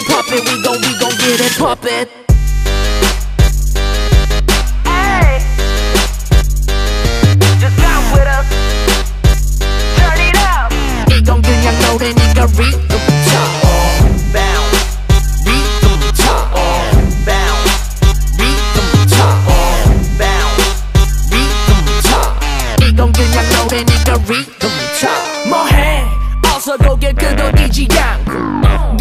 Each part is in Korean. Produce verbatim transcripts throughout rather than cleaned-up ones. it poppin', we gon' we gon' get it poppin'. Hey, just come with us, turn it up. They gon' get you know that nigga read the top, bounce, read the top, bounce, read the top, bounce, read the top. They gon' get you know that nigga read the top. More hand, also go get good on D J Yang.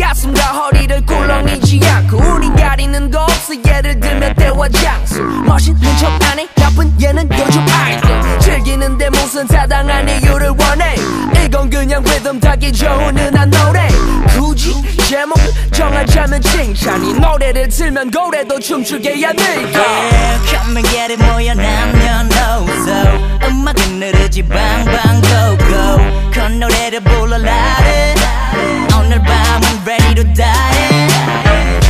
가슴과 허리를 꿀렁이지 않고 우린 가리는 거 없어. 예를 들면 대화 장수 멋있는 척 안해. 나쁜 얘는 요즘 아이돌 즐기는데 무슨 타당한 이유를 원해. 이건 그냥 리듬 타기 좋은 흔한 노래. 굳이 제목 정하자면 칭찬이 노래를 틀면 고래도 춤추게 해야 니까. Come and get it 모여 남녀노소 음악은 흐르지 방방 go go 건 노래를 불러 라래. 오늘 밤 I'm ready to die.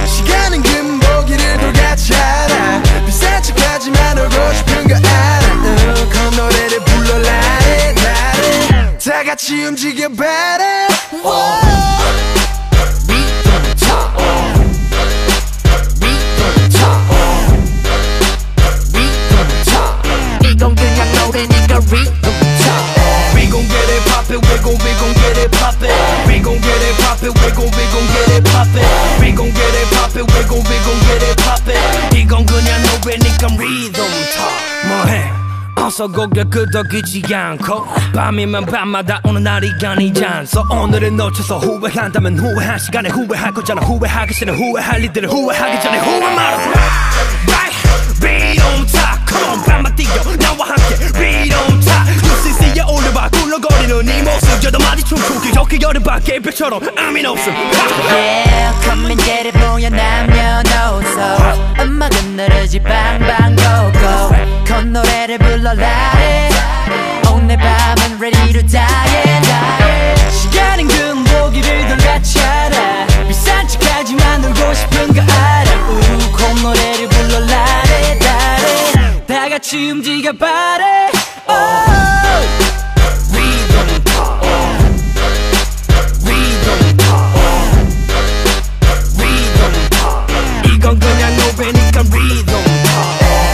시간은 금보기를 돌같이 알아. 비싼 척하지만 오고 싶은 거 알아. 그 노래를 불러 라래 라래. 다 같이 움직여 better. 어서 고개 끄덕이지 않고 밤이면 밤마다 오는 날이 아니지 않소. 오늘을 놓쳐서 후회한다면 후회한 시간에 후회할 거잖아. 후회하기 싫은 후회할 일들을 후회하기 전에 후회 말아. Right, be on top, come on 밤만 뛰어 나와 함께 be on top. 뉴스에 올려봐 굴러거리는 이 모습 저도 마주춤 추기 좋게 여름 밖에 별처럼 아민 없음. Yeah, come and get it 모여 남녀노소 음악은 흐르지 방방 go go 건 노래를 불러 라래. 오늘 밤은 ready to die, die. 시간은 금보기를 돌같이 알아. 비싼 척하지만 놀고 싶은 거 알아. 우, 건 노래를 불러 라래 라래. 다 같이 움직여 바래. 이건 그냥 노래니까 리듬.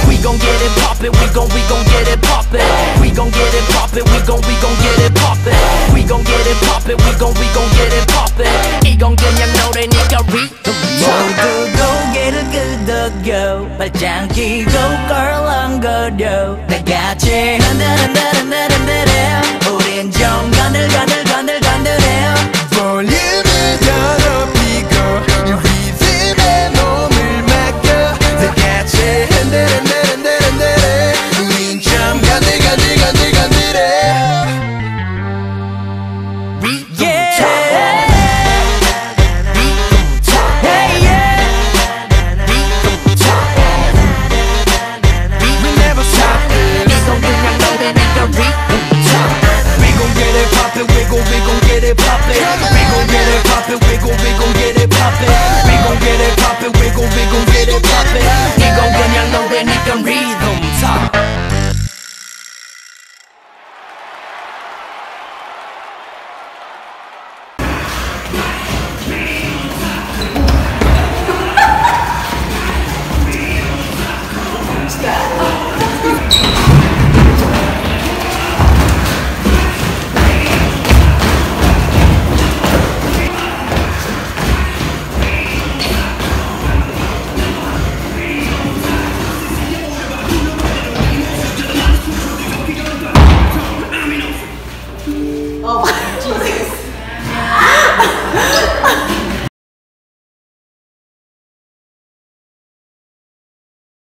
We gon' get it poppin', we gon' we gon' get it poppin'. We gon' get it poppin', we gon' we gon' get it poppin'. We gon' get it poppin', we gon' we gon' get it poppin'. 이건 그냥 노래니까 리듬. 모두 고개를 끄덕여 발짱 끼고 껄렁거려 다 같이 흔들흔들흔들흔들해. 우린 좀 건들건들건들건들해. 볼륨을 더 높이고 이 리듬에 몸을 맡겨 다 같이 oh my Jesus.